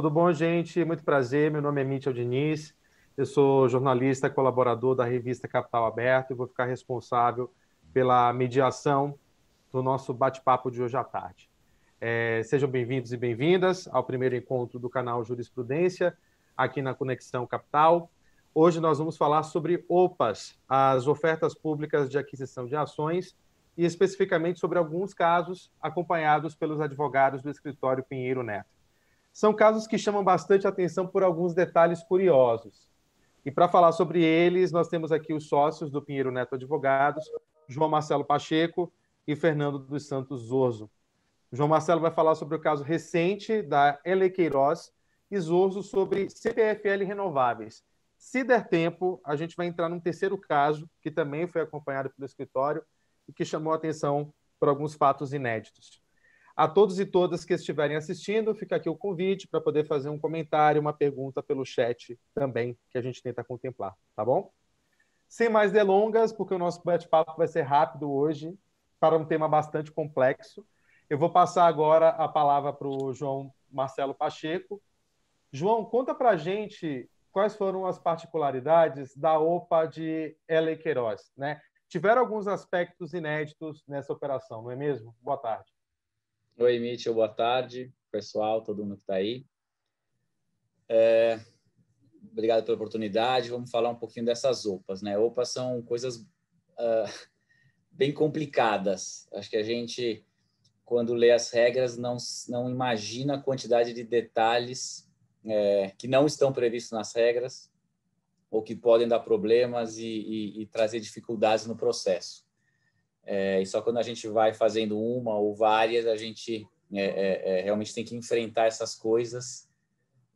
Tudo bom, gente? Muito prazer. Meu nome é Michel Diniz. Eu sou jornalista e colaborador da revista Capital Aberto e vou ficar responsável pela mediação do nosso bate-papo de hoje à tarde. Sejam bem-vindos e bem-vindas ao primeiro encontro do canal Jurisprudência, aqui na Conexão Capital. Hoje nós vamos falar sobre OPAs, as ofertas públicas de aquisição de ações, e especificamente sobre alguns casos acompanhados pelos advogados do escritório Pinheiro Neto. São casos que chamam bastante atenção por alguns detalhes curiosos. E para falar sobre eles, nós temos aqui os sócios do Pinheiro Neto Advogados, João Marcelo Pacheco e Fernando dos Santos Zorzo. João Marcelo vai falar sobre o caso recente da Elekeiroz e Zorzo sobre CPFL Renováveis. Se der tempo, a gente vai entrar num terceiro caso, que também foi acompanhado pelo escritório e que chamou a atenção por alguns fatos inéditos. A todos e todas que estiverem assistindo, fica aqui o convite para poder fazer um comentário, uma pergunta pelo chat também, que a gente tenta contemplar, tá bom? Sem mais delongas, porque o nosso bate-papo vai ser rápido hoje, para um tema bastante complexo. Eu vou passar agora a palavra para o João Marcelo Pacheco. João, conta para a gente quais foram as particularidades da OPA de Elekeiroz, né? Tiveram alguns aspectos inéditos nessa operação, não é mesmo? Boa tarde. Oi, Michel, boa tarde, pessoal, todo mundo que está aí. Obrigado pela oportunidade. Vamos falar um pouquinho dessas OPAs, né? OPAs são coisas bem complicadas. Acho que a gente, quando lê as regras, não imagina a quantidade de detalhes que não estão previstos nas regras ou que podem dar problemas e trazer dificuldades no processo. E só quando a gente vai fazendo uma ou várias, a gente realmente tem que enfrentar essas coisas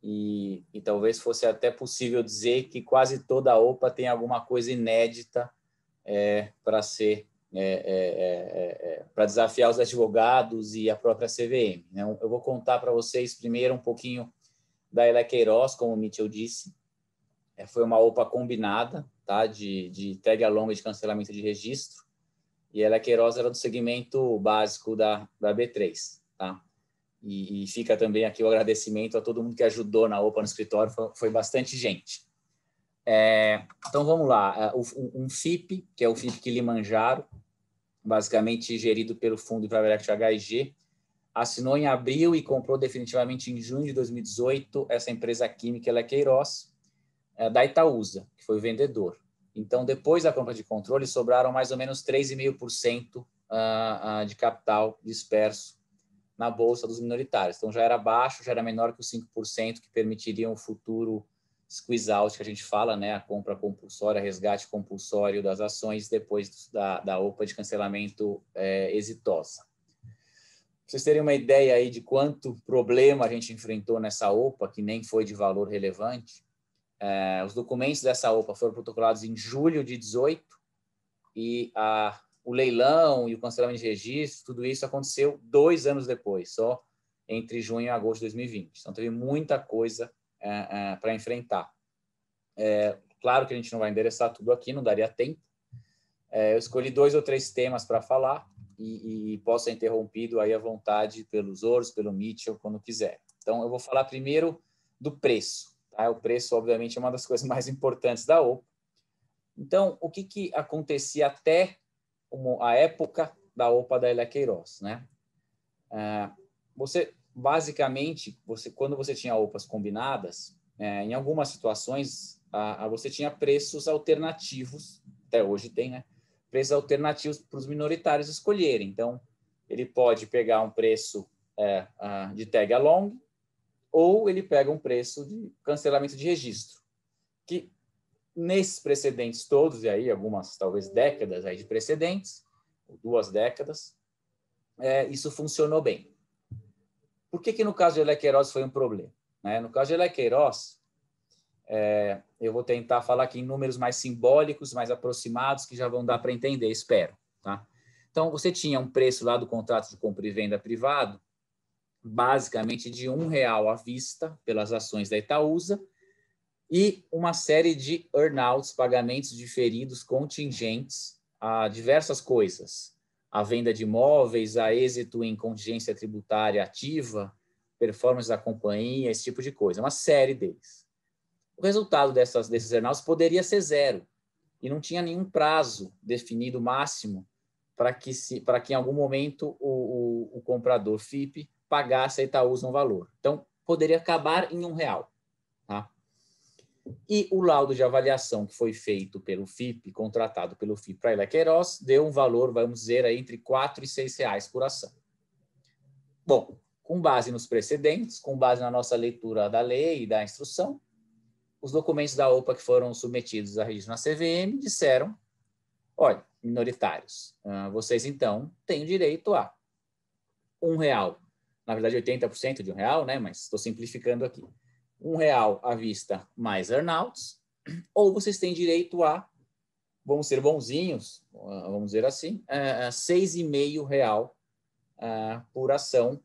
e talvez fosse até possível dizer que quase toda a OPA tem alguma coisa inédita para ser para desafiar os advogados e a própria CVM, né? Eu vou contar para vocês primeiro um pouquinho da Elekeiroz, como o Michel disse. Foi uma OPA combinada, tá? de tag along de cancelamento de registro. E a Elekeiroz era do segmento básico da B3, tá? E fica também aqui o agradecimento a todo mundo que ajudou na OPA no escritório, foi bastante gente. Então, vamos lá. Um FIP, que é o FIP Kilimanjaro, basicamente gerido pelo Fundo Inprevect HIG, assinou em abril e comprou definitivamente em junho de 2018 essa empresa química Elekeiroz, da Itaúsa, que foi o vendedor. Então, depois da compra de controle, sobraram mais ou menos 3,5% de capital disperso na bolsa dos minoritários. Então, já era baixo, já era menor que os 5% que permitiriam o futuro squeeze-out, que a gente fala, né? A compra compulsória, resgate compulsório das ações depois da OPA de cancelamento exitosa. Para vocês terem uma ideia aí de quanto problema a gente enfrentou nessa OPA, que nem foi de valor relevante, os documentos dessa OPA foram protocolados em julho de 2018 e o leilão e o cancelamento de registro, tudo isso aconteceu 2 anos depois, só entre junho e agosto de 2020. Então, teve muita coisa para enfrentar. Claro que a gente não vai endereçar tudo aqui, não daria tempo. Eu escolhi 2 ou 3 temas para falar e posso ser interrompido aí à vontade pelos outros, pelo Michel, quando quiser. Então, eu vou falar primeiro do preço. O preço, obviamente, é uma das coisas mais importantes da OPA. Então, o que acontecia até a época da OPA da Elekeiroz, né? Basicamente, quando você tinha OPAs combinadas, em algumas situações, você tinha preços alternativos, até hoje tem, né? Preços alternativos para os minoritários escolherem. Então, ele pode pegar um preço de tag along, ou ele pega um preço de cancelamento de registro, que nesses precedentes todos, e aí algumas talvez décadas aí de precedentes, ou 2 décadas, isso funcionou bem. Por que no caso de Elekeiroz foi um problema, né? No caso de Elekeiroz, eu vou tentar falar aqui em números mais simbólicos, mais aproximados, que já vão dar para entender, espero, tá? Então, você tinha um preço lá do contrato de compra e venda privado, basicamente de R$1 à vista pelas ações da Itaúsa e uma série de earnouts, pagamentos diferidos, contingentes a diversas coisas. A venda de imóveis, a êxito em contingência tributária ativa, performance da companhia, esse tipo de coisa, uma série deles. O resultado desses earnouts poderia ser zero, e não tinha nenhum prazo definido máximo para que em algum momento o comprador FIP pagasse a Itaúsa um valor. Então, poderia acabar em R$1. Tá? E o laudo de avaliação que foi feito pelo FIP, contratado pelo FIP para a Elekeiroz, deu um valor, vamos dizer, aí, entre R$4 e R$6 por ação. Bom, com base nos precedentes, com base na nossa leitura da lei e da instrução, os documentos da OPA que foram submetidos a registro na CVM disseram, olha, minoritários, vocês então têm o direito a R$1, na verdade 80% de R$1, né? Mas estou simplificando aqui, R$1 à vista mais earnouts, ou vocês têm direito a, vamos ser bonzinhos, vamos dizer assim, R$6,5 por ação,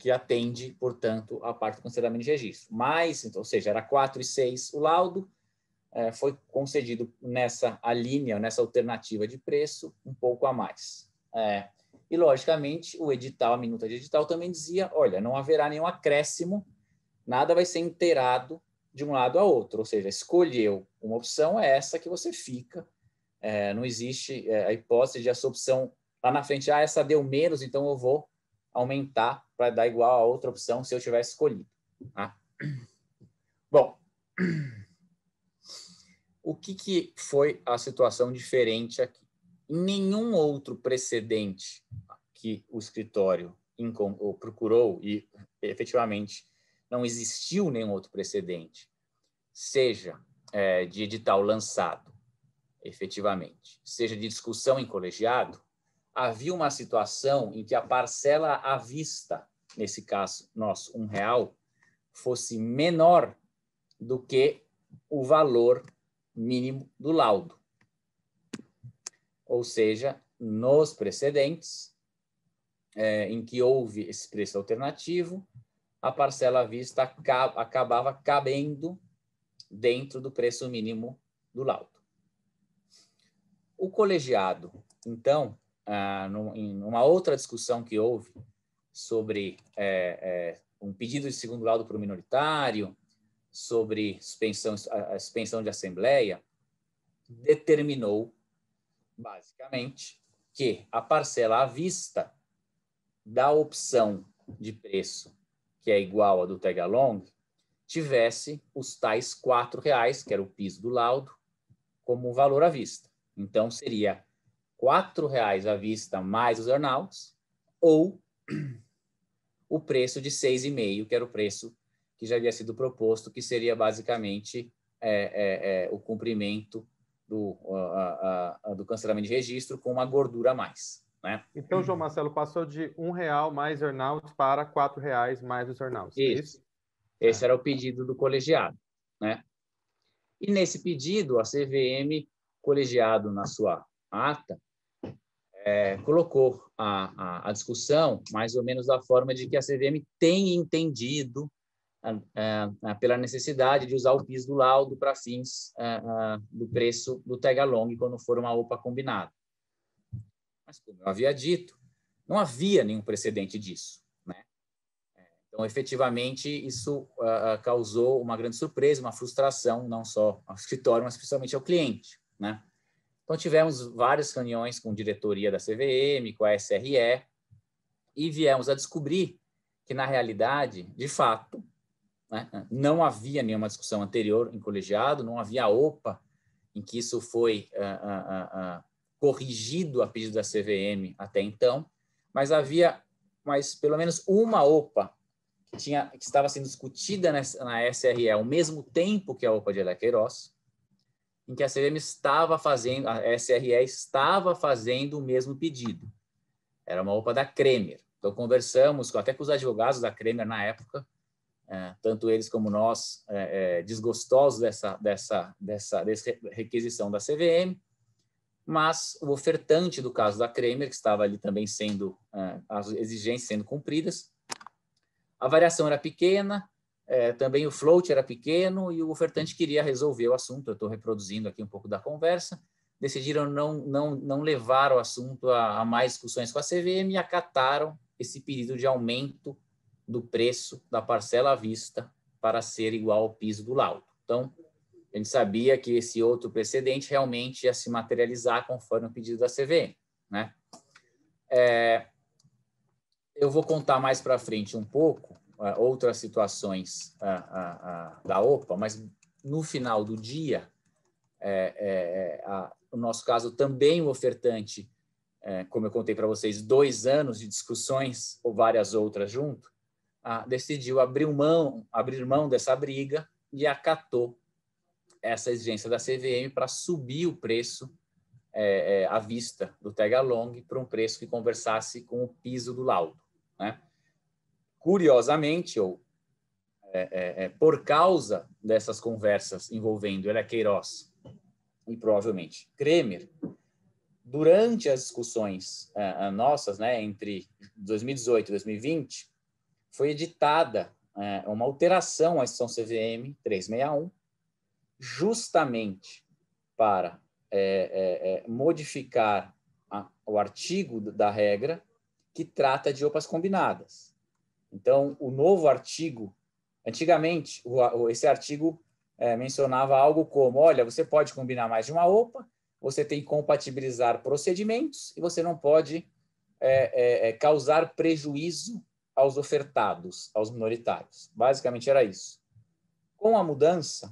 que atende, portanto, a parte do cancelamento de registro. Mas, então, ou seja, era 4 e 6 o laudo, foi concedido nessa alínea, nessa alternativa de preço, um pouco a mais. E, logicamente, o edital, a minuta de edital também dizia, olha, não haverá nenhum acréscimo, nada vai ser inteirado de um lado a outro, ou seja, escolheu uma opção, é essa que você fica, não existe a hipótese de essa opção lá na frente, essa deu menos, então eu vou aumentar para dar igual a outra opção se eu tivesse escolhido. Tá? Bom, o que foi a situação diferente aqui? Em nenhum outro precedente que o escritório procurou, e efetivamente não existiu nenhum outro precedente, seja de edital lançado, efetivamente, seja de discussão em colegiado, havia uma situação em que a parcela à vista, nesse caso nosso, R$1, fosse menor do que o valor mínimo do laudo. Ou seja, nos precedentes em que houve esse preço alternativo, a parcela à vista acabava cabendo dentro do preço mínimo do laudo. O colegiado, então, numa outra discussão que houve sobre um pedido de segundo laudo para o minoritário, sobre a suspensão de assembleia, determinou, basicamente, que a parcela à vista da opção de preço, que é igual à do tag along, tivesse os tais R$4, que era o piso do laudo, como valor à vista. Então, seria R$4 à vista mais os earnouts, ou o preço de R$6,5, que era o preço que já havia sido proposto, que seria basicamente o cumprimento do cancelamento de registro com uma gordura a mais. Né? Então, João Marcelo, passou de R$1 mais earnouts para R$4 mais os earnouts. Isso. Esse era o pedido do colegiado. Né? E nesse pedido, a CVM, colegiado na sua ata, colocou a discussão mais ou menos da forma de que a CVM tem entendido pela necessidade de usar o piso do laudo para fins do preço do tag-along quando for uma OPA combinada. Mas, como eu havia dito, não havia nenhum precedente disso. Né? Então, efetivamente, isso causou uma grande surpresa, uma frustração, não só ao escritório, mas principalmente ao cliente. Né? Então, tivemos várias reuniões com a diretoria da CVM, com a SRE, e viemos a descobrir que, na realidade, de fato, né, não havia nenhuma discussão anterior em colegiado, não havia OPA em que isso foi corrigido a pedido da CVM até então, mas havia pelo menos uma OPA que estava sendo discutida na SRE ao mesmo tempo que a OPA de Elekeiroz, em que a CVM estava fazendo, a SRE estava fazendo o mesmo pedido. Era uma OPA da Kremer. Então, conversamos até com os advogados da Kremer na época, tanto eles como nós, desgostosos dessa requisição da CVM, mas o ofertante do caso da Kremer, que estava ali também sendo, as exigências sendo cumpridas, a variação era pequena, também o float era pequeno e o ofertante queria resolver o assunto. Eu estou reproduzindo aqui um pouco da conversa. Decidiram não levar o assunto a mais discussões com a CVM e acataram esse pedido de aumento do preço da parcela à vista para ser igual ao piso do laudo. Então, a gente sabia que esse outro precedente realmente ia se materializar conforme o pedido da CVM, né? Eu vou contar mais para frente um pouco outras situações da OPA, mas no final do dia, no nosso caso também o ofertante, como eu contei para vocês, 2 anos de discussões ou várias outras junto, decidiu abrir mão dessa briga e acatou essa exigência da CVM para subir o preço à vista do tag along para um preço que conversasse com o piso do laudo, né? Curiosamente, por causa dessas conversas envolvendo Elekeiroz e provavelmente Kremer, durante as discussões nossas, né, entre 2018 e 2020, foi editada uma alteração à instrução CVM 361, justamente para modificar o artigo da regra que trata de OPAs combinadas. Então, o novo artigo, antigamente, esse artigo mencionava algo como, olha, você pode combinar mais de uma OPA, você tem que compatibilizar procedimentos e você não pode causar prejuízo aos ofertados, aos minoritários. Basicamente era isso. Com a mudança,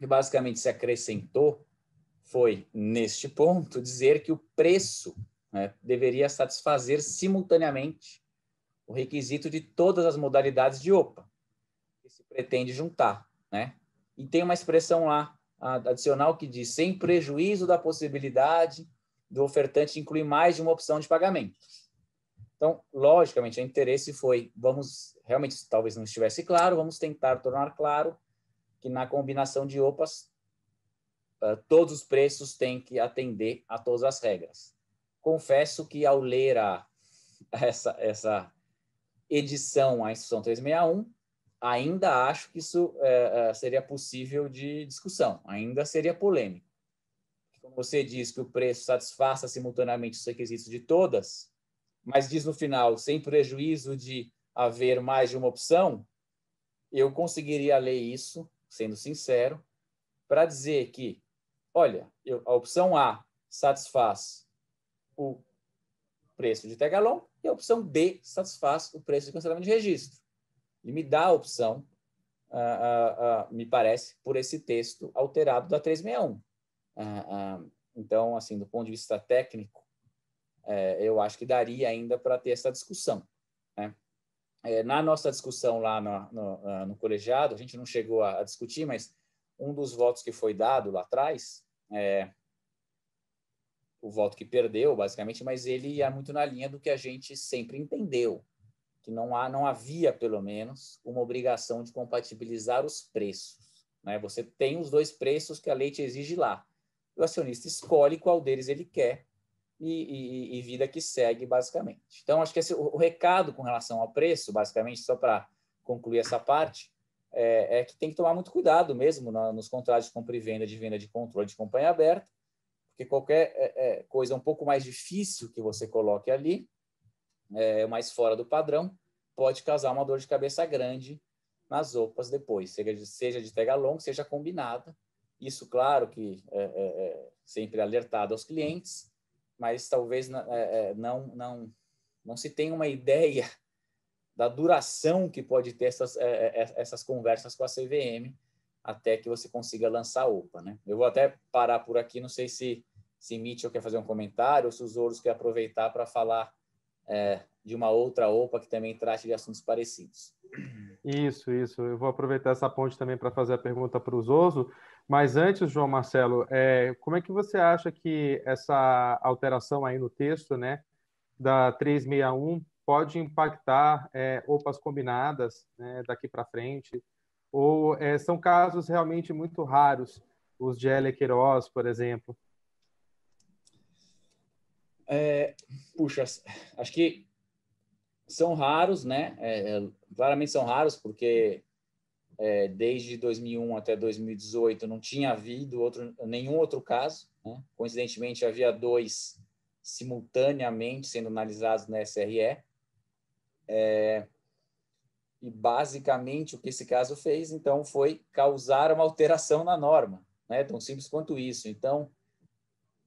que basicamente se acrescentou, foi, neste ponto, dizer que o preço, né, deveria satisfazer simultaneamente o requisito de todas as modalidades de OPA que se pretende juntar, né? E tem uma expressão lá, adicional, que diz sem prejuízo da possibilidade do ofertante incluir mais de uma opção de pagamento. Então, logicamente, o interesse foi, vamos, realmente, talvez não estivesse claro, vamos tentar tornar claro que na combinação de OPAs, todos os preços têm que atender a todas as regras. Confesso que ao ler essa edição à instrução 361, ainda acho que isso seria possível de discussão, ainda seria polêmico. Como você diz que o preço satisfaça simultaneamente os requisitos de todas, mas diz no final, sem prejuízo de haver mais de uma opção, eu conseguiria ler isso, sendo sincero, para dizer que, olha, a opção A satisfaz o preço de tag along e a opção B satisfaz o preço de cancelamento de registro. E me dá a opção, me parece, por esse texto alterado da 361. Então, assim, do ponto de vista técnico, eu acho que daria ainda para ter essa discussão, né? Na nossa discussão lá no colegiado, a gente não chegou a discutir, mas um dos votos que foi dado lá atrás, o voto que perdeu, basicamente, mas ele ia muito na linha do que a gente sempre entendeu, que não havia, pelo menos, uma obrigação de compatibilizar os preços, né? Você tem os dois preços que a lei te exige lá. O acionista escolhe qual deles ele quer e vida que segue, basicamente. Então, acho que esse, o recado com relação ao preço, basicamente, só para concluir essa parte, é que tem que tomar muito cuidado mesmo nos contratos de compra e venda, de controle de companhia aberta, porque qualquer coisa um pouco mais difícil que você coloque ali, mais fora do padrão, pode causar uma dor de cabeça grande nas OPAs depois, seja de tag along, seja combinada. Isso, claro, que sempre alertado aos clientes, mas talvez não se tenha uma ideia da duração que pode ter essas conversas com a CVM até que você consiga lançar a OPA, né? Eu vou até parar por aqui, não sei se Mitchell quer fazer um comentário ou se os outros querem aproveitar para falar de uma outra OPA que também trate de assuntos parecidos. Isso. Eu vou aproveitar essa ponte também para fazer a pergunta para o Zorzo, mas antes, João Marcelo, como é que você acha que essa alteração aí no texto, né, da 361 pode impactar OPAs combinadas, né, daqui para frente? Ou são casos realmente muito raros, os de Elekeiroz, por exemplo? Puxa, acho que são raros, né? Claramente são raros, porque desde 2001 até 2018 não tinha havido nenhum outro caso, né? Coincidentemente, havia 2 simultaneamente sendo analisados na SRE. E, basicamente, o que esse caso fez, então, foi causar uma alteração na norma, né? Tão simples quanto isso. Então,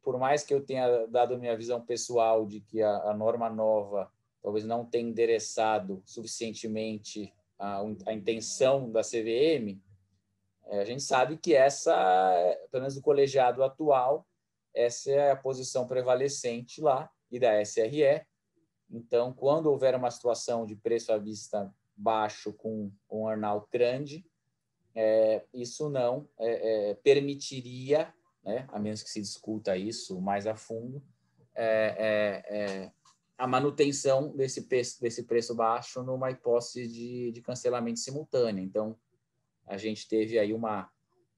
por mais que eu tenha dado minha visão pessoal de que a norma nova talvez não tenha endereçado suficientemente a intenção da CVM, a gente sabe que essa, pelo menos do colegiado atual, essa é a posição prevalecente lá e da SRE. Então, quando houver uma situação de preço à vista baixo com um earn-out grande, isso não permitiria, né, a menos que se discuta isso mais a fundo, a manutenção desse preço baixo numa hipótese de cancelamento simultâneo. Então, a gente teve aí uma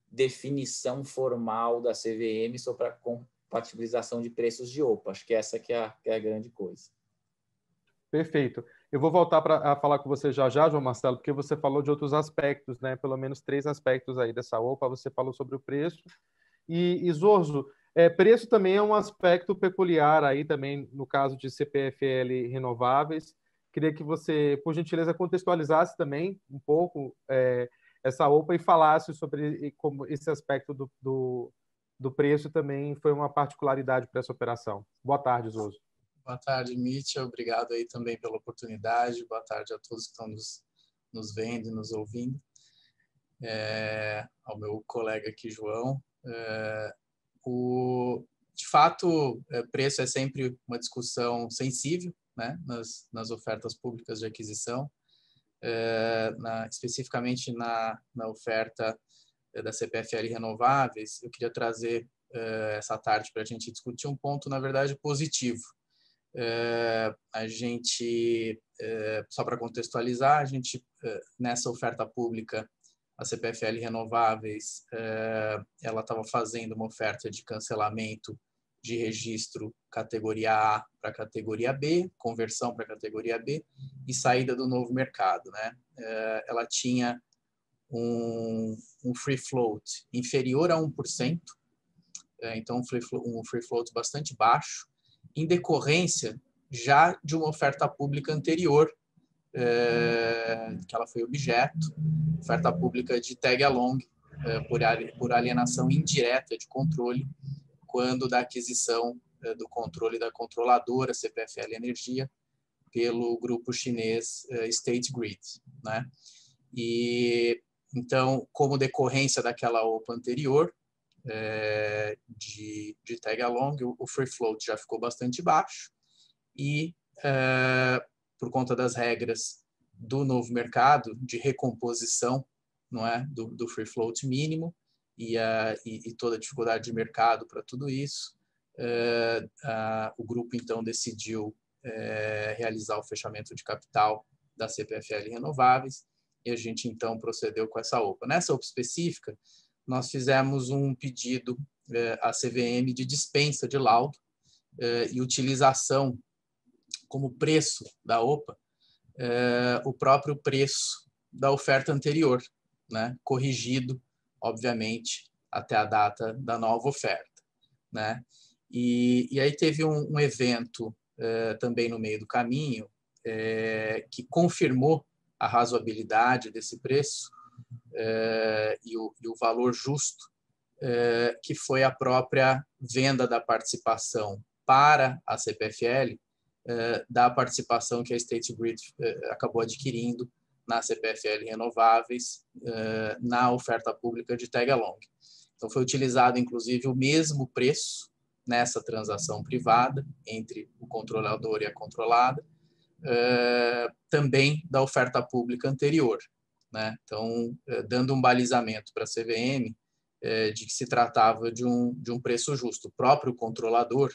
definição formal da CVM sobre a compatibilização de preços de OPA. Acho que essa que é a grande coisa. Perfeito. Eu vou voltar para falar com você já, João Marcelo, porque você falou de outros aspectos, né? Pelo menos 3 aspectos aí dessa OPA. Você falou sobre o preço. E Zorzo, preço também é um aspecto peculiar aí também no caso de CPFL Renováveis. Queria que você, por gentileza, contextualizasse também um pouco essa OPA e falasse sobre como esse aspecto do preço também foi uma particularidade para essa operação. Boa tarde, Zorzo. Boa tarde, Michel. Obrigado aí também pela oportunidade. Boa tarde a todos que estão nos vendo e nos ouvindo. Ao meu colega aqui, João. De fato, preço é sempre uma discussão sensível, né, nas ofertas públicas de aquisição, especificamente na oferta da CPFL Renováveis. Eu queria trazer essa tarde para a gente discutir um ponto, na verdade, positivo. A gente, só para contextualizar, a gente, nessa oferta pública, a CPFL Renováveis, ela estava fazendo uma oferta de cancelamento de registro categoria A para categoria B, conversão para categoria B e saída do novo mercado, né? Ela tinha um free float inferior a 1%, então um free float bastante baixo, em decorrência já de uma oferta pública anterior, que ela foi objeto, oferta pública de tag along, por alienação indireta de controle, quando da aquisição do controle da controladora CPFL Energia pelo grupo chinês State Grid, né? E então, como decorrência daquela OPA anterior de tag along, o free float já ficou bastante baixo e por conta das regras do novo mercado, de recomposição, não é, do free float mínimo e toda a dificuldade de mercado para tudo isso, o grupo então decidiu realizar o fechamento de capital da CPFL Renováveis e a gente então procedeu com essa OPA. Nessa OPA específica, nós fizemos um pedido à CVM de dispensa de laudo e utilização como preço da OPA, o próprio preço da oferta anterior, né? Corrigido, obviamente, até a data da nova oferta, né? E aí teve um evento também no meio do caminho que confirmou a razoabilidade desse preço e o valor justo, que foi a própria venda da participação para a CPFL, da participação que a State Grid acabou adquirindo na CPFL Renováveis na oferta pública de tag-along. Então, foi utilizado, inclusive, o mesmo preço nessa transação privada entre o controlador e a controlada, também da oferta pública anterior, né? Então, dando um balizamento para a CVM de que se tratava de um preço justo. O próprio controlador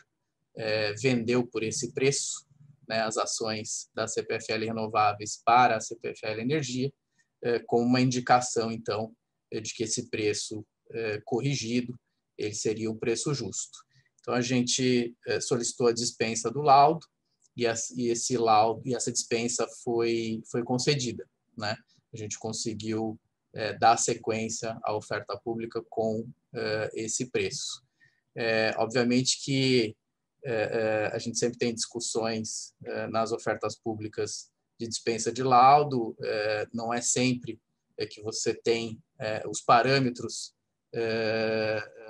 vendeu por esse preço, né, as ações da CPFL Renováveis para a CPFL Energia, com uma indicação, então, de que esse preço corrigido ele seria um preço justo. Então, a gente solicitou a dispensa do laudo e essa dispensa foi concedida, né? A gente conseguiu dar sequência à oferta pública com esse preço. Obviamente que a gente sempre tem discussões nas ofertas públicas de dispensa de laudo, não é sempre que você tem os parâmetros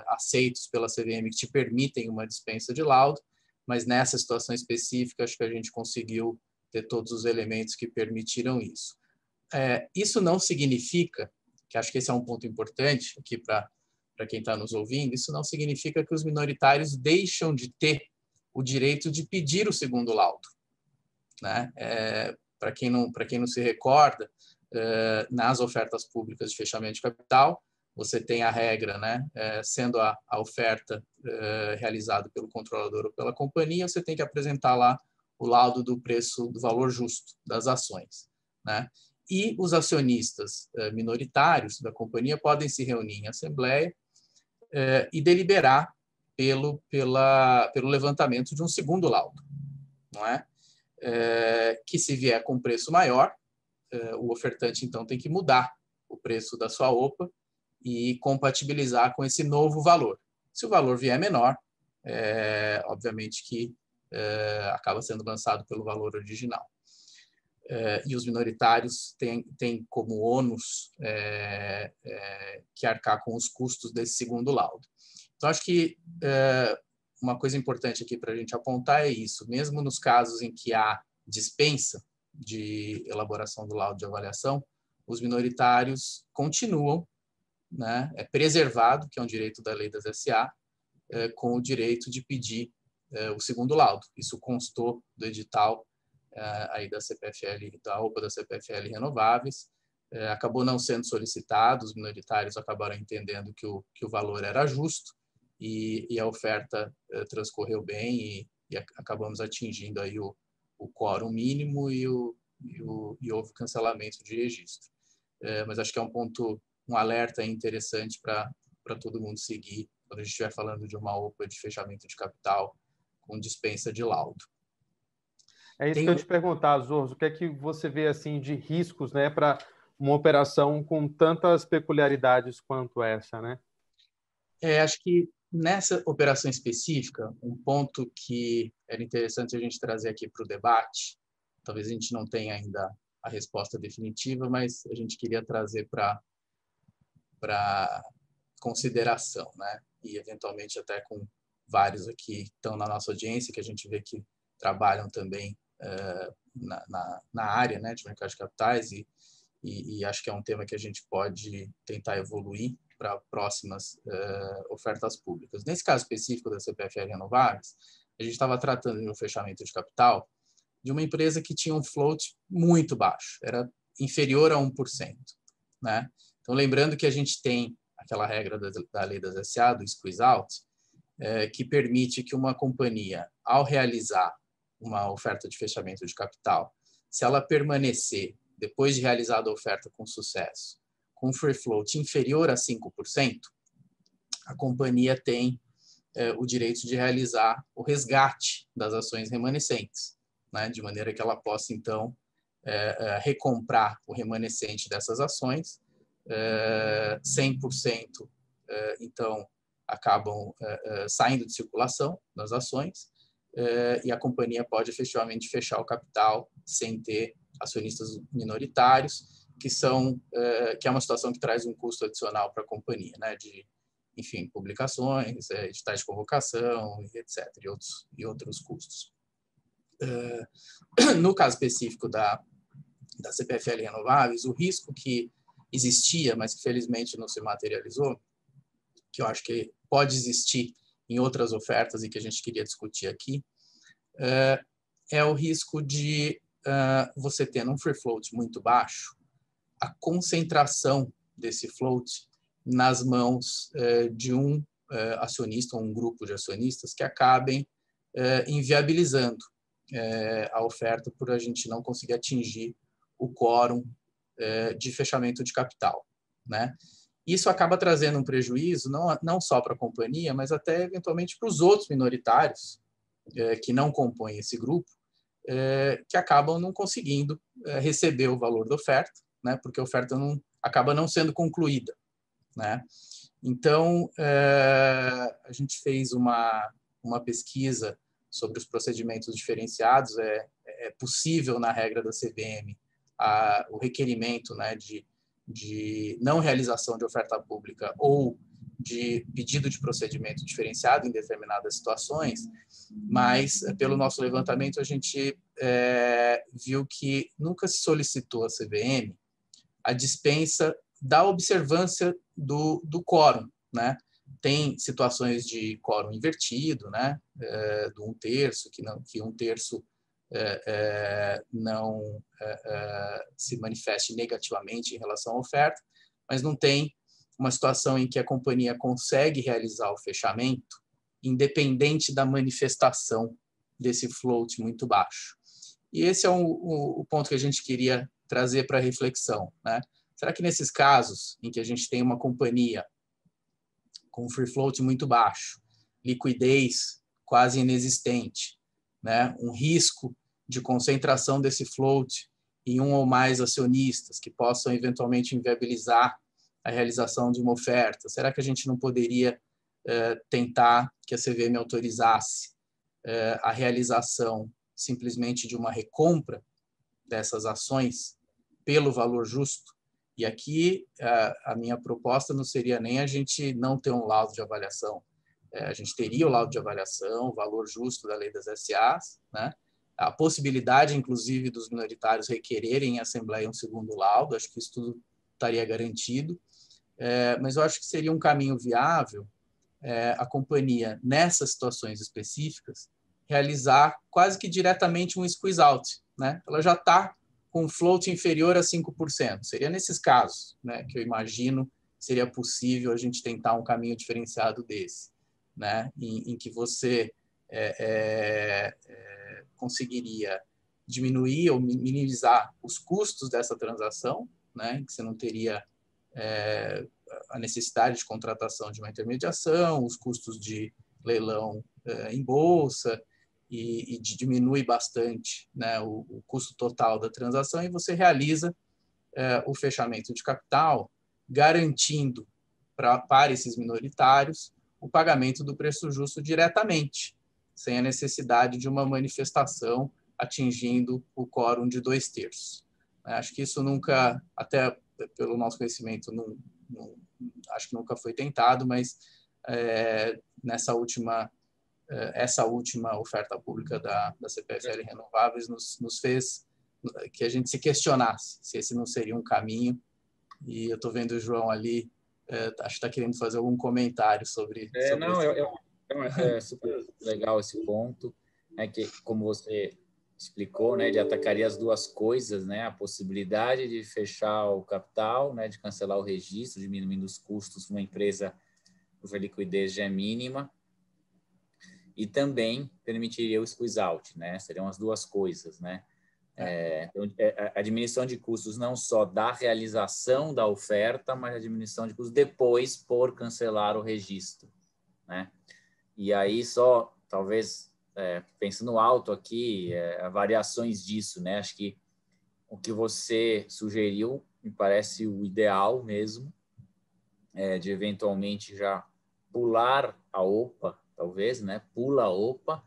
aceitos pela CVM que te permitem uma dispensa de laudo, mas nessa situação específica acho que a gente conseguiu ter todos os elementos que permitiram isso. Isso não significa, que acho que esse é um ponto importante aqui para quem está nos ouvindo, isso não significa que os minoritários deixam de ter o direito de pedir o segundo laudo, né? Para quem não se recorda, nas ofertas públicas de fechamento de capital, você tem a regra, né? Sendo a oferta realizada pelo controlador ou pela companhia, você tem que apresentar lá o laudo do preço do valor justo das ações, né? E os acionistas minoritários da companhia podem se reunir em assembleia e deliberar pelo levantamento de um segundo laudo, não é? Que se vier com preço maior, o ofertante então tem que mudar o preço da sua OPA e compatibilizar com esse novo valor. Se o valor vier menor, obviamente que acaba sendo lançado pelo valor original. E os minoritários têm como ônus que arcar com os custos desse segundo laudo. Então, acho que uma coisa importante aqui para a gente apontar é isso. Mesmo nos casos em que há dispensa de elaboração do laudo de avaliação, os minoritários continuam, né, preservado, que é um direito da lei das SA, com o direito de pedir o segundo laudo. Isso constou do edital aí da CPFL, da OPA da CPFL Renováveis, acabou não sendo solicitado, os minoritários acabaram entendendo que o valor era justo e a oferta transcorreu bem e acabamos atingindo aí o quórum mínimo e houve cancelamento de registro. Mas acho que é um alerta interessante para todo mundo seguir quando a gente estiver falando de uma OPA de fechamento de capital com dispensa de laudo. É isso que eu te perguntar, Zorzo, o que é que você vê assim de riscos, né, para uma operação com tantas peculiaridades quanto essa, né? Acho que nessa operação específica, um ponto que era interessante a gente trazer aqui para o debate, talvez a gente não tenha ainda a resposta definitiva, mas a gente queria trazer para consideração, né? E eventualmente até com vários aqui que estão na nossa audiência, que a gente vê que trabalham também na área, né, de mercado de capitais e acho que é um tema que a gente pode tentar evoluir para próximas ofertas públicas. Nesse caso específico da CPFL Renováveis, a gente estava tratando de um fechamento de capital de uma empresa que tinha um float muito baixo, era inferior a 1%, né? Então, lembrando que a gente tem aquela regra da lei das SA, do squeeze out, que permite que uma companhia, ao realizar uma oferta de fechamento de capital, se ela permanecer, depois de realizada a oferta com sucesso, com free float inferior a 5%, a companhia tem o direito de realizar o resgate das ações remanescentes, né? De maneira que ela possa, então, recomprar o remanescente dessas ações. 100% então acabam saindo de circulação nas ações e a companhia pode efetivamente fechar o capital sem ter acionistas minoritários, que é uma situação que traz um custo adicional para a companhia, né, de, enfim, publicações, editais de convocação, etc., e outros custos. No caso específico da CPFL Renováveis, o risco que existia, mas que felizmente não se materializou, que eu acho que pode existir em outras ofertas e que a gente queria discutir aqui, é o risco de você ter num free float muito baixo a concentração desse float nas mãos de um acionista ou um grupo de acionistas que acabem inviabilizando a oferta por a gente não conseguir atingir o quórum de fechamento de capital, né? Isso acaba trazendo um prejuízo não só para a companhia, mas até eventualmente para os outros minoritários que não compõem esse grupo, que acabam não conseguindo receber o valor da oferta, né? Porque a oferta acaba não sendo concluída, né? Então, a gente fez uma pesquisa sobre os procedimentos diferenciados, é possível na regra da CVM o requerimento, né, de não realização de oferta pública ou de pedido de procedimento diferenciado em determinadas situações, mas pelo nosso levantamento a gente viu que nunca se solicitou à CVM a dispensa da observância do quórum, né? Tem situações de quórum invertido, né? Do 1/3, que 1/3 não se manifeste negativamente em relação à oferta, mas não tem uma situação em que a companhia consegue realizar o fechamento independente da manifestação desse float muito baixo. E esse é o ponto que a gente queria trazer para reflexão, né? Será que nesses casos em que a gente tem uma companhia com free float muito baixo, liquidez quase inexistente, né, um risco de concentração desse float em um ou mais acionistas que possam eventualmente inviabilizar a realização de uma oferta, será que a gente não poderia tentar que a CVM autorizasse a realização simplesmente de uma recompra dessas ações pelo valor justo? E aqui a minha proposta não seria nem a gente não ter um laudo de avaliação, a gente teria o laudo de avaliação, o valor justo da lei das SAs, né? A possibilidade, inclusive, dos minoritários requererem em assembleia um segundo laudo, acho que isso tudo estaria garantido. Mas eu acho que seria um caminho viável a companhia, nessas situações específicas, realizar quase que diretamente um squeeze out, né? Ela já está com float inferior a 5%. Seria nesses casos, né, que eu imagino seria possível a gente tentar um caminho diferenciado desse, né, em que você conseguiria diminuir ou minimizar os custos dessa transação, né, que você não teria a necessidade de contratação de uma intermediação, os custos de leilão em bolsa, e diminui bastante, né, o custo total da transação, e você realiza o fechamento de capital, garantindo para esses minoritários o pagamento do preço justo diretamente, sem a necessidade de uma manifestação atingindo o quórum de 2/3. Acho que isso nunca, até pelo nosso conhecimento, acho que nunca foi tentado, mas essa última oferta pública da CPFL Renováveis nos fez que a gente se questionasse se esse não seria um caminho. E eu estou vendo o João ali, acho que está querendo fazer algum comentário sobre... É super legal esse ponto, né, que, como você explicou, né, de atacaria as duas coisas, né, a possibilidade de fechar o capital, né, de cancelar o registro, diminuindo os custos de uma empresa cuja liquidez já é mínima, e também permitiria o squeeze out, né, seriam as duas coisas, né, a diminuição de custos não só da realização da oferta, mas a diminuição de custos depois por cancelar o registro, né, e aí só, talvez, pensando alto aqui, variações disso, né? Acho que o que você sugeriu me parece o ideal mesmo, de eventualmente já pular a OPA, talvez, né? Pula a OPA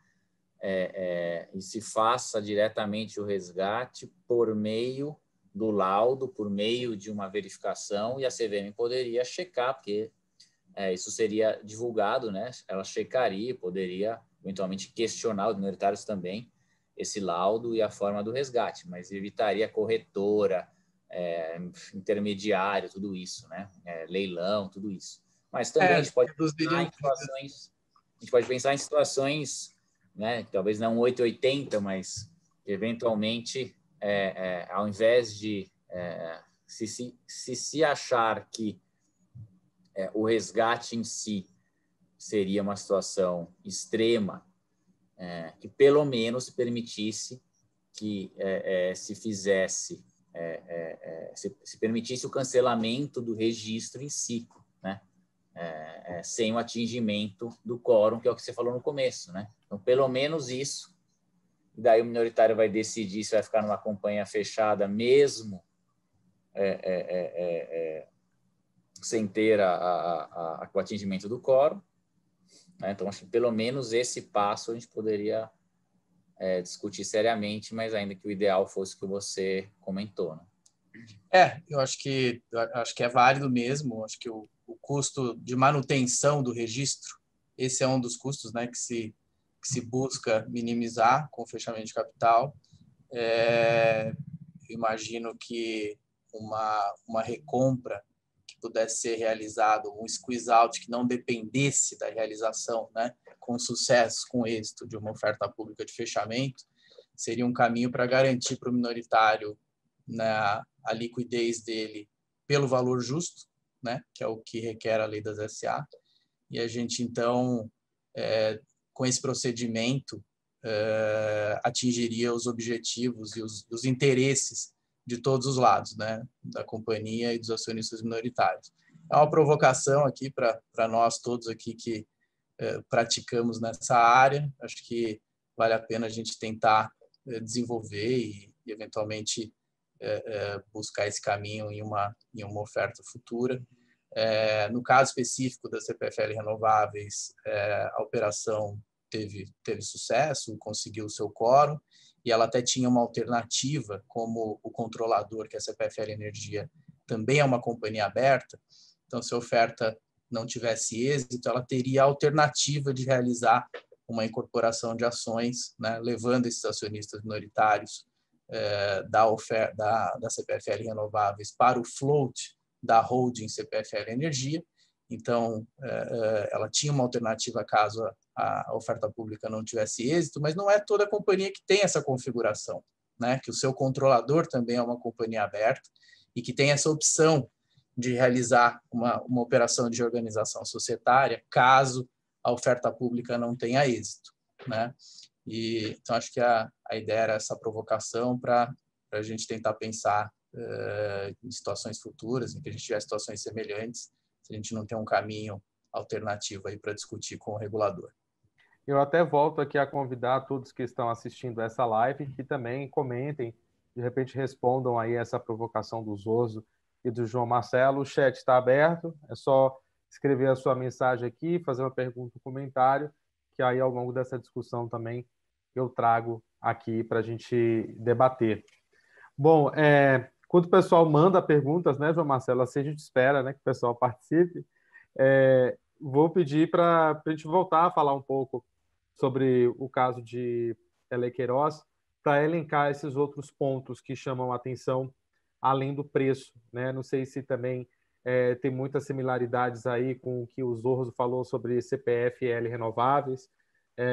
e se faça diretamente o resgate por meio do laudo, por meio de uma verificação, e a CVM poderia checar, porque isso seria divulgado, né? Ela checaria, poderia eventualmente questionar os minoritários também esse laudo e a forma do resgate, mas evitaria corretora, intermediário, tudo isso, né? Leilão, tudo isso. Mas também a gente pode pensar em situações, né? Talvez não 880, mas eventualmente, ao invés de se achar que o resgate em si seria uma situação extrema, que pelo menos permitisse que se permitisse o cancelamento do registro em si, né? Sem o atingimento do quórum, que é o que você falou no começo, né? Então, pelo menos isso, daí o minoritário vai decidir se vai ficar numa companhia fechada mesmo sem ter o atingimento do quórum. Então, acho que pelo menos esse passo a gente poderia discutir seriamente, mas ainda que o ideal fosse o que você comentou, né? Eu acho que é válido mesmo. Acho que o custo de manutenção do registro, esse é um dos custos, né, que se busca minimizar com o fechamento de capital. Eu imagino que uma recompra que pudesse ser realizada, um squeeze-out que não dependesse da realização, né, com sucesso, com êxito, de uma oferta pública de fechamento, seria um caminho para garantir para o minoritário, né, a liquidez dele pelo valor justo, né, que é o que requer a lei das SA. E a gente, então, com esse procedimento, atingiria os objetivos e os interesses de todos os lados, né, da companhia e dos acionistas minoritários. É uma provocação aqui para nós todos aqui que praticamos nessa área. Acho que vale a pena a gente tentar desenvolver e eventualmente, buscar esse caminho em uma oferta futura. No caso específico da CPFL Renováveis, a operação teve sucesso, conseguiu o seu quórum, e ela até tinha uma alternativa, como o controlador, que é a CPFL Energia, também é uma companhia aberta. Então, se a oferta não tivesse êxito, ela teria a alternativa de realizar uma incorporação de ações, né, levando esses acionistas minoritários da CPFL Renováveis para o float da holding CPFL Energia. Então, ela tinha uma alternativa caso a oferta pública não tivesse êxito, mas não é toda a companhia que tem essa configuração, né? Que o seu controlador também é uma companhia aberta e que tem essa opção de realizar uma operação de organização societária caso a oferta pública não tenha êxito, né? E, então, acho que a ideia era essa provocação para a gente tentar pensar em situações futuras, em que a gente tiver situações semelhantes, se a gente não tem um caminho alternativo aí para discutir com o regulador. Eu até volto aqui a convidar todos que estão assistindo essa live que também comentem, de repente respondam aí essa provocação do Zorzo e do João Marcelo. O chat está aberto, é só escrever a sua mensagem aqui, fazer uma pergunta, um comentário, que aí ao longo dessa discussão também eu trago aqui para a gente debater. Bom, quando o pessoal manda perguntas, né, João Marcelo, assim a gente espera, né, que o pessoal participe. Vou pedir para a gente voltar a falar um pouco sobre o caso de Elekeiroz, para elencar esses outros pontos que chamam a atenção, além do preço, né? Não sei se também tem muitas similaridades aí com o que o Zorzo falou sobre CPFL Renováveis.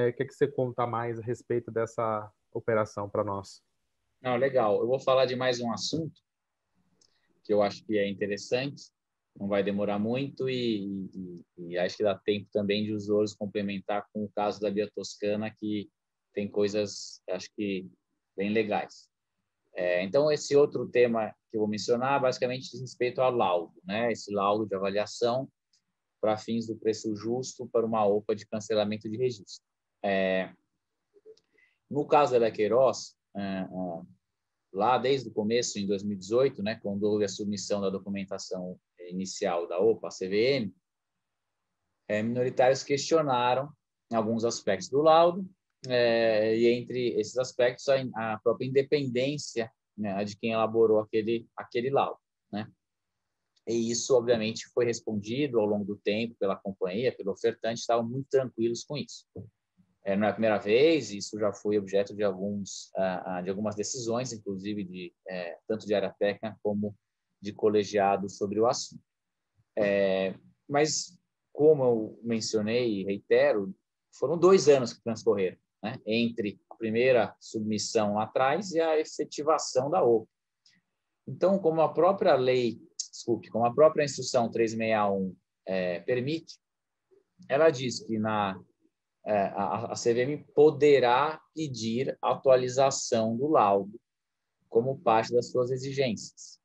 O que é que você conta mais a respeito dessa operação para nós? Não, legal. Eu vou falar de mais um assunto que eu acho que é interessante, não vai demorar muito e acho que dá tempo também de os outros complementar com o caso da Biotoscana, que tem coisas, acho que, bem legais. Então, esse outro tema que eu vou mencionar basicamente diz respeito ao laudo, né? Esse laudo de avaliação para fins do preço justo para uma OPA de cancelamento de registro. No caso da Elekeiroz, lá desde o começo, em 2018, né, quando houve a submissão da documentação inicial da OPA, a CVM, minoritários questionaram alguns aspectos do laudo, e entre esses aspectos a própria independência, né, de quem elaborou aquele laudo, né? E isso, obviamente, foi respondido ao longo do tempo pela companhia, pelo ofertante, estavam muito tranquilos com isso. Não é a primeira vez, isso já foi objeto de algumas decisões, inclusive tanto de área técnica como de colegiado sobre o assunto. Mas, como eu mencionei e reitero, foram 2 anos que transcorreram, né, entre a primeira submissão lá atrás e a efetivação da OPA. Então, como a própria instrução 361 permite, ela diz que a CVM poderá pedir atualização do laudo como parte das suas exigências.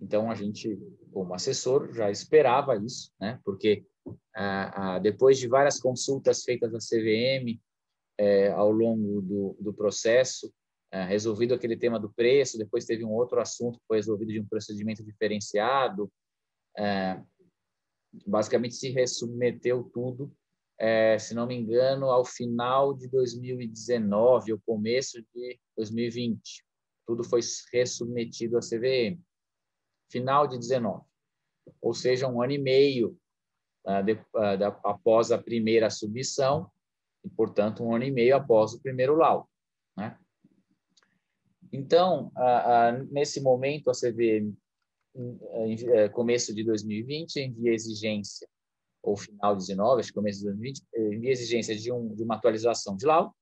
Então, a gente, como assessor, já esperava isso, né? Porque depois de várias consultas feitas na CVM ao longo do processo, resolvido aquele tema do preço, depois teve um outro assunto que foi resolvido de um procedimento diferenciado, basicamente se ressubmeteu tudo se não me engano, ao final de 2019, o começo de 2020. Tudo foi ressubmetido à CVM. Final de 19. Ou seja, um ano e meio após a primeira submissão e, portanto, um ano e meio após o primeiro laudo, né? Então, nesse momento, a CVM, começo de 2020, envia exigência, ou final de 19, acho que começo de 2020, envia exigência de uma atualização de laudo,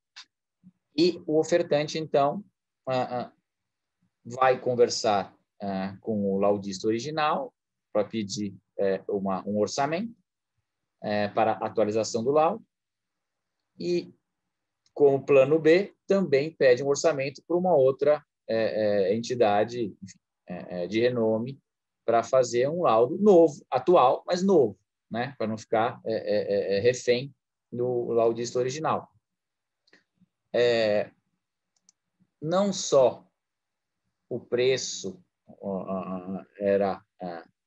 e o ofertante, então, vai conversar com o laudista original para pedir um orçamento para atualização do laudo, e como plano B, também pede um orçamento para uma outra entidade de renome para fazer um laudo novo, atual, mas novo, né? Para não ficar refém do laudista original. Não só o preço era,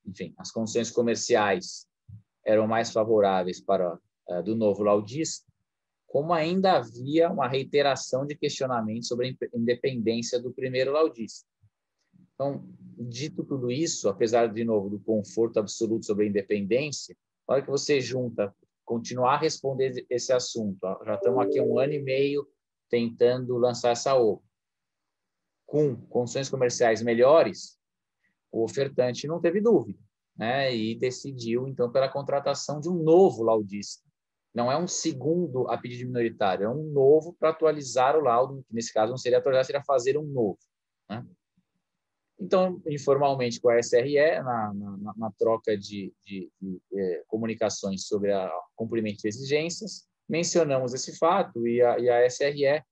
enfim, as condições comerciais eram mais favoráveis para do novo laudista, como ainda havia uma reiteração de questionamentos sobre a independência do primeiro laudista. Então, dito tudo isso, apesar, de novo, do conforto absoluto sobre a independência, na hora que você junta, continuar a responder esse assunto, já estamos aqui um ano e meio tentando lançar essa OPA, com condições comerciais melhores, o ofertante não teve dúvida, né? E decidiu, então, pela contratação de um novo laudista. Não é um segundo a pedido minoritário, é um novo para atualizar o laudo, que nesse caso não seria atualizar, seria fazer um novo, né? Então, informalmente com a SRE, na troca de comunicações sobre o cumprimento de exigências, mencionamos esse fato e a SRE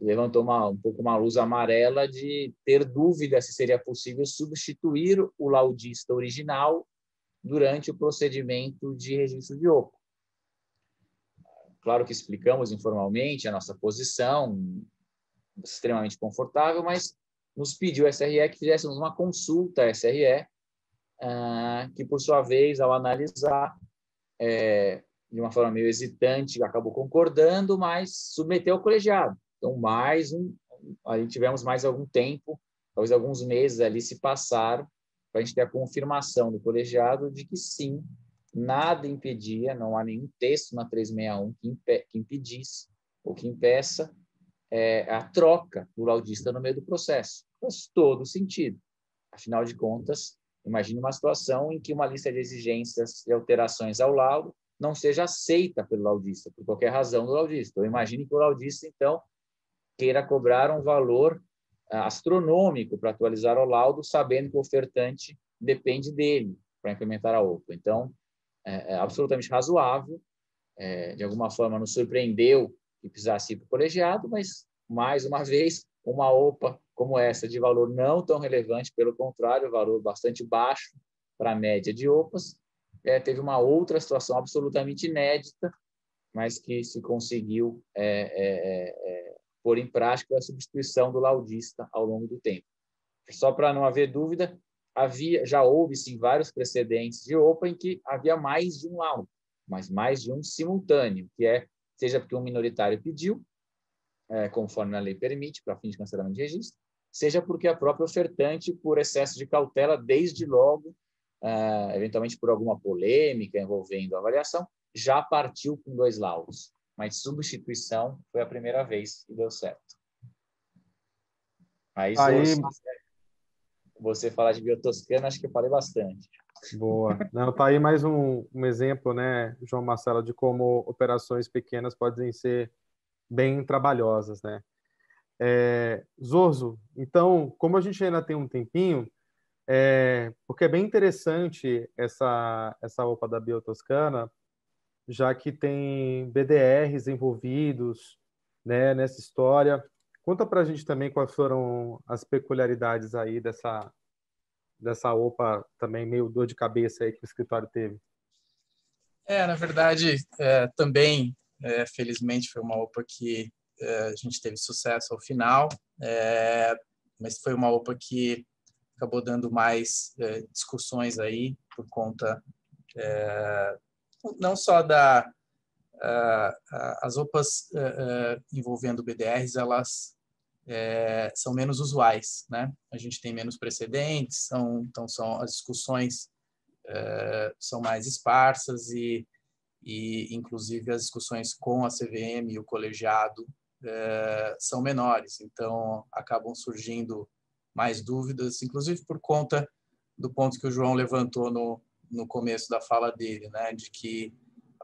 levantou um pouco uma luz amarela de ter dúvida se seria possível substituir o laudista original durante o procedimento de registro de OPA. Claro que explicamos informalmente a nossa posição, extremamente confortável, mas nos pediu a SRE que fizéssemos uma consulta à SRE, que, por sua vez, ao analisar de uma forma meio hesitante, acabou concordando, mas submeteu ao colegiado. Então, aí tivemos mais algum tempo, talvez alguns meses ali se passaram, para a gente ter a confirmação do colegiado de que sim, nada impedia, não há nenhum texto na 361 que impedisse ou que impeça a troca do laudista no meio do processo. Faz todo sentido. Afinal de contas, imagine uma situação em que uma lista de exigências e alterações ao laudo não seja aceita pelo laudista, por qualquer razão do laudista. Ou imagine que o laudista, então, queira cobrar um valor astronômico para atualizar o laudo, sabendo que o ofertante depende dele para implementar a OPA. Então, é absolutamente razoável, de alguma forma nos surpreendeu que precisasse ir para o colegiado, mas, mais uma vez, uma OPA como essa de valor não tão relevante, pelo contrário, valor bastante baixo para a média de OPAs, teve uma outra situação absolutamente inédita, mas que se conseguiu pôr em prática a substituição do laudista ao longo do tempo. Só para não haver dúvida, já houve, sim, vários precedentes de OPA em que havia mais de um laudo, mas mais de um simultâneo, que seja porque um minoritário pediu, conforme a lei permite, para fim de cancelamento de registro, seja porque a própria ofertante, por excesso de cautela, desde logo, eventualmente por alguma polêmica envolvendo a avaliação, já partiu com dois laudos. Mas substituição foi a primeira vez e deu certo. Aí você falar de Biotoscana, acho que eu falei bastante. Boa. Não, tá aí mais um exemplo, né, João Marcelo, de como operações pequenas podem ser bem trabalhosas, né? Zorzo, então, como a gente ainda tem um tempinho, porque é bem interessante essa OPA da Biotoscana, já que tem BDRs envolvidos, né, nessa história. Conta para a gente também quais foram as peculiaridades aí dessa OPA, também meio dor de cabeça aí que o escritório teve. Na verdade, também, felizmente, foi uma OPA que a gente teve sucesso ao final, mas foi uma OPA que acabou dando mais discussões aí por conta não só da as OPAs envolvendo BDRs, elas são menos usuais, né? A gente tem menos precedentes, então as discussões são mais esparsas e inclusive as discussões com a CVM e o colegiado são menores, então acabam surgindo mais dúvidas, inclusive por conta do ponto que o João levantou no começo da fala dele, né? De que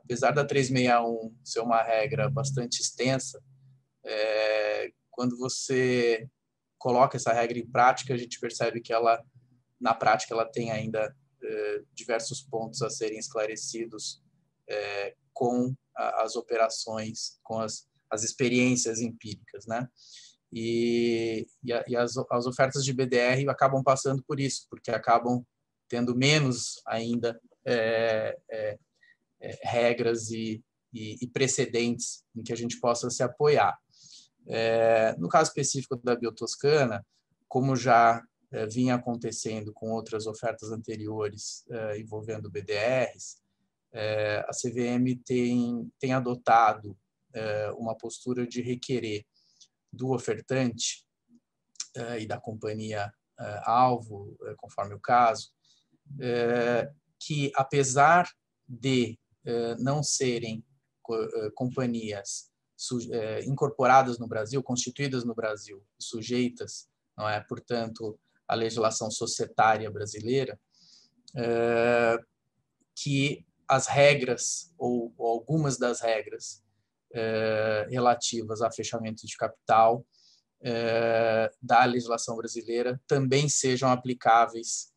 apesar da 361 ser uma regra bastante extensa, quando você coloca essa regra em prática, a gente percebe que ela, na prática, ela tem ainda diversos pontos a serem esclarecidos com as operações, com as experiências empíricas, né? E as ofertas de BDR acabam passando por isso, porque acabam tendo menos ainda regras e precedentes em que a gente possa se apoiar. No caso específico da Biotoscana, como já vinha acontecendo com outras ofertas anteriores envolvendo BDRs, a CVM tem adotado uma postura de requerer do ofertante e da companhia alvo, conforme o caso, que apesar de não serem companhias incorporadas no Brasil, constituídas no Brasil, sujeitas, não é, portanto, à legislação societária brasileira, que as regras ou algumas das regras relativas a fechamento de capital da legislação brasileira também sejam aplicáveis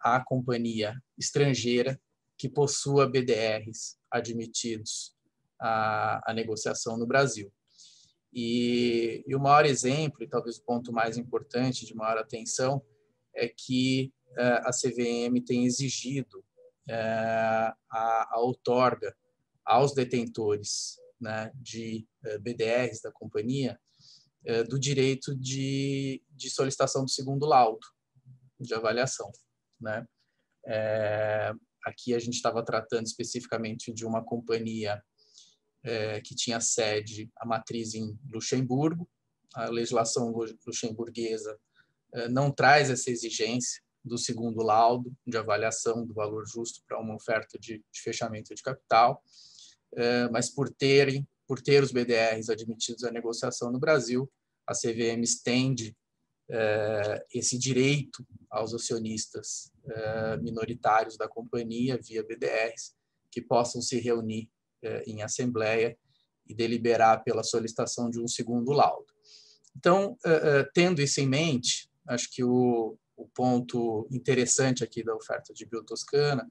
à companhia estrangeira que possua BDRs admitidos à negociação no Brasil. E o maior exemplo, e talvez o ponto mais importante, de maior atenção, é que a CVM tem exigido a outorga aos detentores, né, de BDRs da companhia do direito de solicitação do segundo laudo de avaliação, né? Aqui a gente estava tratando especificamente de uma companhia que tinha sede, a matriz em Luxemburgo. A legislação luxemburguesa não traz essa exigência do segundo laudo de avaliação do valor justo para uma oferta de fechamento de capital, mas por ter os BDRs admitidos à negociação no Brasil, a CVM estende esse direito aos acionistas minoritários da companhia via BDRs que possam se reunir em assembleia e deliberar pela solicitação de um segundo laudo. Então, tendo isso em mente, acho que o ponto interessante aqui da oferta de Biotoscana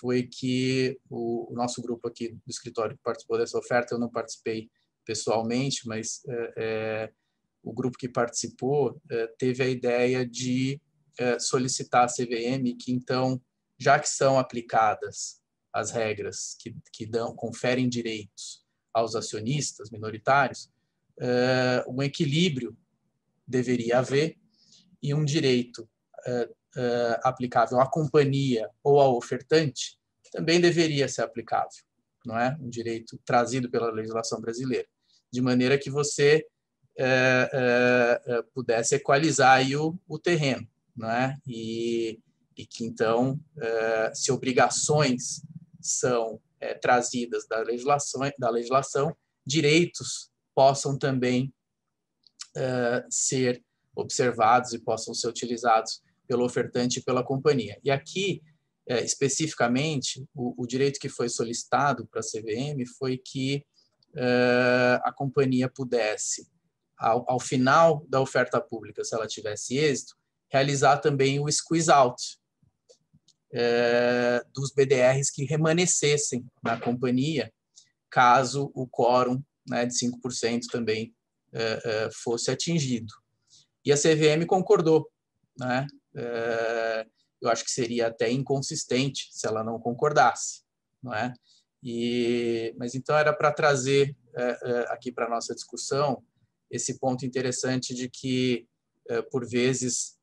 foi que o nosso grupo aqui do escritório que participou dessa oferta, eu não participei pessoalmente, mas o grupo que participou teve a ideia de solicitar a CVM que, então, já que são aplicadas as regras que conferem direitos aos acionistas minoritários, um equilíbrio deveria haver e um direito aplicável à companhia ou ao ofertante também deveria ser aplicável, não é? Um direito trazido pela legislação brasileira, de maneira que você pudesse equalizar aí o terreno, não é? E que, então, se obrigações são trazidas da legislação, direitos possam também ser observados e possam ser utilizados pelo ofertante e pela companhia. E aqui, especificamente, o direito que foi solicitado para a CVM foi que a companhia pudesse, ao final da oferta pública, se ela tivesse êxito, realizar também o squeeze-out dos BDRs que remanescessem na companhia, caso o quórum, né, de 5% também fosse atingido. E a CVM concordou, né? Eu acho que seria até inconsistente se ela não concordasse, não é? Mas então era para trazer aqui para a nossa discussão esse ponto interessante de que, por vezes,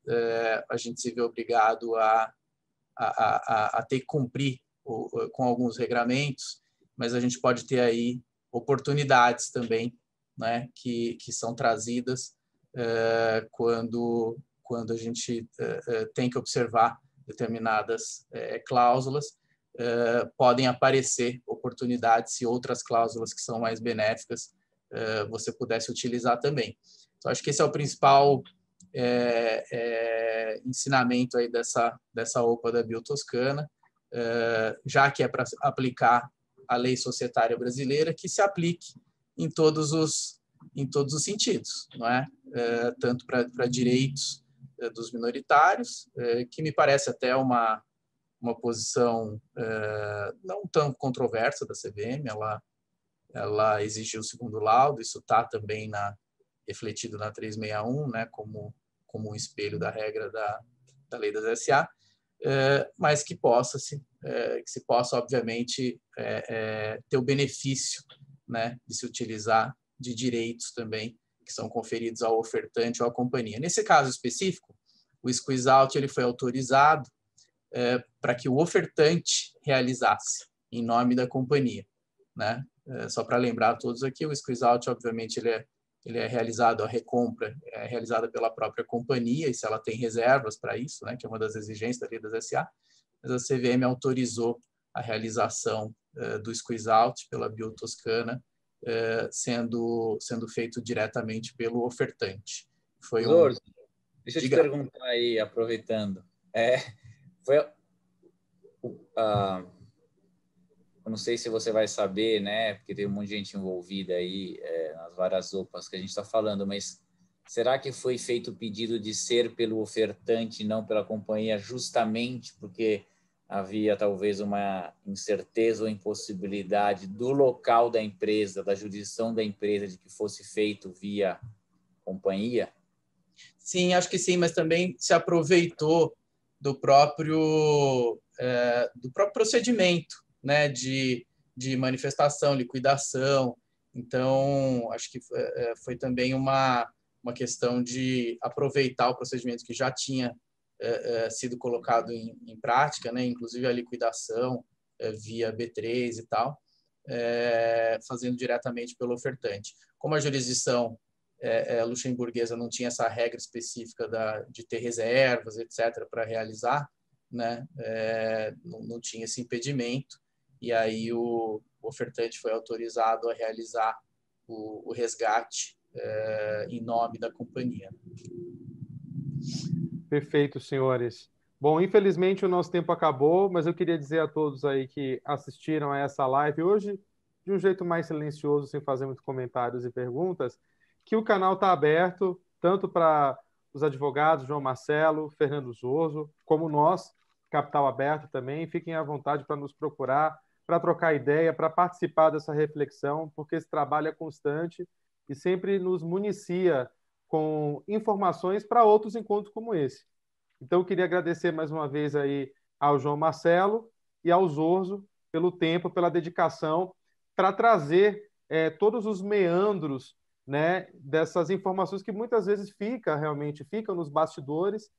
a gente se vê obrigado a ter que cumprir com alguns regramentos, mas a gente pode ter aí oportunidades também, né, que são trazidas quando a gente tem que observar determinadas cláusulas, podem aparecer oportunidades se outras cláusulas que são mais benéficas você pudesse utilizar também. Então, acho que esse é o principal ensinamento aí dessa OPA da Biotoscana, já que é para aplicar a lei societária brasileira, que se aplique em todos os sentidos, não é? Tanto para direitos dos minoritários, que me parece até uma posição não tão controversa da CVM, ela exigiu o segundo laudo, isso está também refletido na 361, né, como um espelho da regra da lei das SA, mas que se possa obviamente ter o benefício, né, de se utilizar de direitos também que são conferidos ao ofertante ou à companhia. Nesse caso específico, o squeeze out ele foi autorizado para que o ofertante realizasse em nome da companhia, né? Só para lembrar a todos aqui, o squeeze out obviamente ele é realizado, a recompra é realizada pela própria companhia, e se ela tem reservas para isso, né, que é uma das exigências da lei das SA, mas a CVM autorizou a realização do squeeze-out pela Biotoscana, sendo feito diretamente pelo ofertante. Foi Zorzo, deixa eu te perguntar aí, aproveitando. Eu não sei se você vai saber, né? Porque tem um monte de gente envolvida aí nas várias OPAs que a gente está falando, mas será que foi feito o pedido de ser pelo ofertante e não pela companhia justamente porque havia talvez uma incerteza ou impossibilidade do local da empresa, da jurisdição da empresa, de que fosse feito via companhia? Sim, acho que sim, mas também se aproveitou do próprio procedimento, né, de manifestação, liquidação. Então, acho que foi também uma questão de aproveitar o procedimento que já tinha sido colocado em prática, né, inclusive a liquidação via B3 e tal, fazendo diretamente pelo ofertante. Como a jurisdição luxemburguesa não tinha essa regra específica de ter reservas, etc., para realizar, né, não tinha esse impedimento, e aí o ofertante foi autorizado a realizar o resgate em nome da companhia. Perfeito, senhores. Bom, infelizmente o nosso tempo acabou, mas eu queria dizer a todos aí que assistiram a essa live hoje, de um jeito mais silencioso, sem fazer muitos comentários e perguntas, que o canal está aberto tanto para os advogados João Marcelo, Fernando Zorzo, como nós, Capital Aberto também. Fiquem à vontade para nos procurar, para trocar ideia, para participar dessa reflexão, porque esse trabalho é constante e sempre nos municia com informações para outros encontros como esse. Então, eu queria agradecer mais uma vez aí ao João Marcelo e ao Zorzo pelo tempo, pela dedicação, para trazer todos os meandros, né, dessas informações que muitas vezes ficam nos bastidores,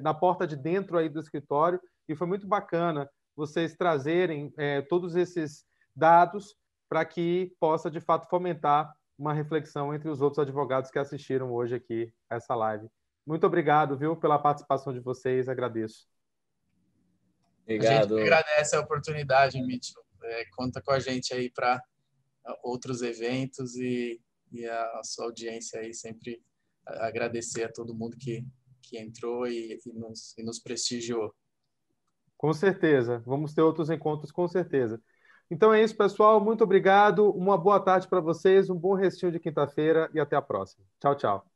na porta de dentro aí do escritório, e foi muito bacana vocês trazerem todos esses dados para que possa de fato fomentar uma reflexão entre os outros advogados que assistiram hoje aqui a essa live. Muito obrigado, viu, pela participação de vocês, agradeço. Obrigado. A gente agradece a oportunidade, Mitchell, conta com a gente aí para outros eventos e a sua audiência aí, sempre agradecer a todo mundo que entrou e nos prestigiou. Com certeza, vamos ter outros encontros com certeza. Então é isso, pessoal, muito obrigado, uma boa tarde para vocês, um bom restinho de quinta-feira e até a próxima. Tchau, tchau.